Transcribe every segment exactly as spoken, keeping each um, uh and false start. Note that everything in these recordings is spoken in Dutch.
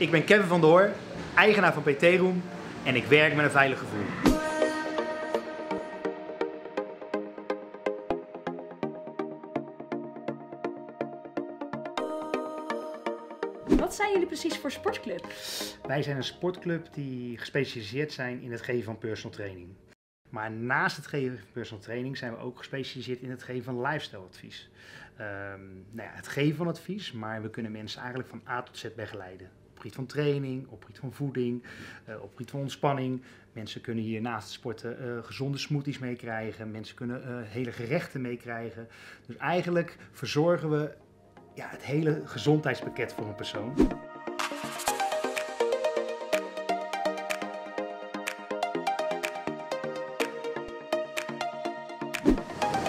Ik ben Kevin van der Hoorn, eigenaar van P T Room en ik werk met een veilig gevoel. Wat zijn jullie precies voor sportclub? Wij zijn een sportclub die gespecialiseerd zijn in het geven van personal training. Maar naast het geven van personal training zijn we ook gespecialiseerd in het geven van lifestyle advies. Um, nou ja, het geven van advies, maar we kunnen mensen eigenlijk van A tot Z begeleiden. Op gebied van training, op gebied van voeding, uh, op gebied van ontspanning. Mensen kunnen hier naast het sporten uh, gezonde smoothies meekrijgen. Mensen kunnen uh, hele gerechten meekrijgen. Dus eigenlijk verzorgen we ja, het hele gezondheidspakket voor een persoon.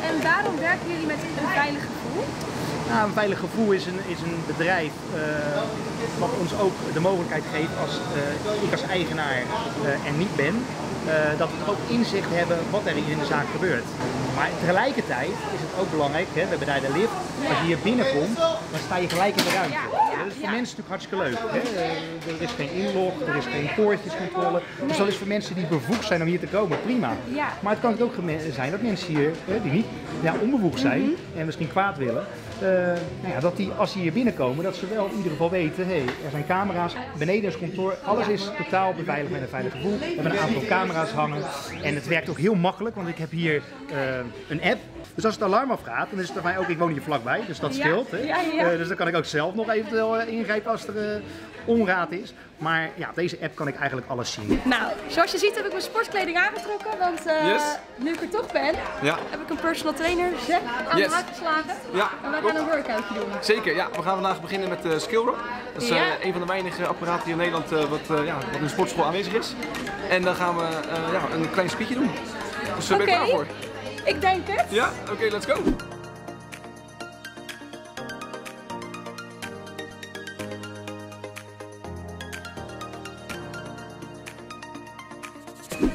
En waarom werken jullie met een veilig gevoel? Nou, een veilig gevoel is een, is een bedrijf uh, wat ons ook de mogelijkheid geeft als uh, ik als eigenaar uh, er niet ben. Uh, dat we ook inzicht hebben wat er in de zaak gebeurt. Maar tegelijkertijd is het ook belangrijk, hè, we hebben daar de lift. Als je hier binnenkomt, dan sta je gelijk in de ruimte. Dat is voor mensen natuurlijk hartstikke leuk. Hè? Er is geen inlog, er is geen poortjescontrole. Dus dat is voor mensen die bevoegd zijn om hier te komen, prima. Maar het kan ook zijn dat mensen hier, die niet ja, onbevoegd zijn en misschien kwaad willen, uh, nou ja, dat die als ze hier binnenkomen, dat ze wel in ieder geval weten, hey, er zijn camera's, beneden is kantoor, alles is totaal beveiligd met een veilig gevoel. We hebben een aantal camera's hangen en het werkt ook heel makkelijk, want ik heb hier uh, een app. Dus als het alarm afgaat, dan is het bij mij ook, ik woon hier vlakbij, dus dat scheelt. Hè? Ja, ja, ja. Uh, dus dan kan ik ook zelf nog eventueel uh, ingrijpen als er uh, onraad is. Maar ja, op deze app kan ik eigenlijk alles zien. Nou, zoals je ziet heb ik mijn sportkleding aangetrokken, want uh, yes. nu ik er toch ben, ja. heb ik een personal trainer zeg, aan yes. de haak geslagen. Ja, en wij gaan een workoutje doen. Zeker, ja. We gaan vandaag beginnen met uh, Skillwheel. Dat is ja. uh, een van de weinige apparaten hier in Nederland uh, wat, uh, ja, wat in de sportschool aanwezig is. En dan gaan we uh, ja, een klein spiekje doen. Dus daar ben ik klaar voor. Ik denk het. Ja, oké, okay, let's go.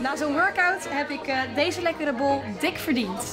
Na zo'n workout heb ik deze lekkere bol dik verdiend.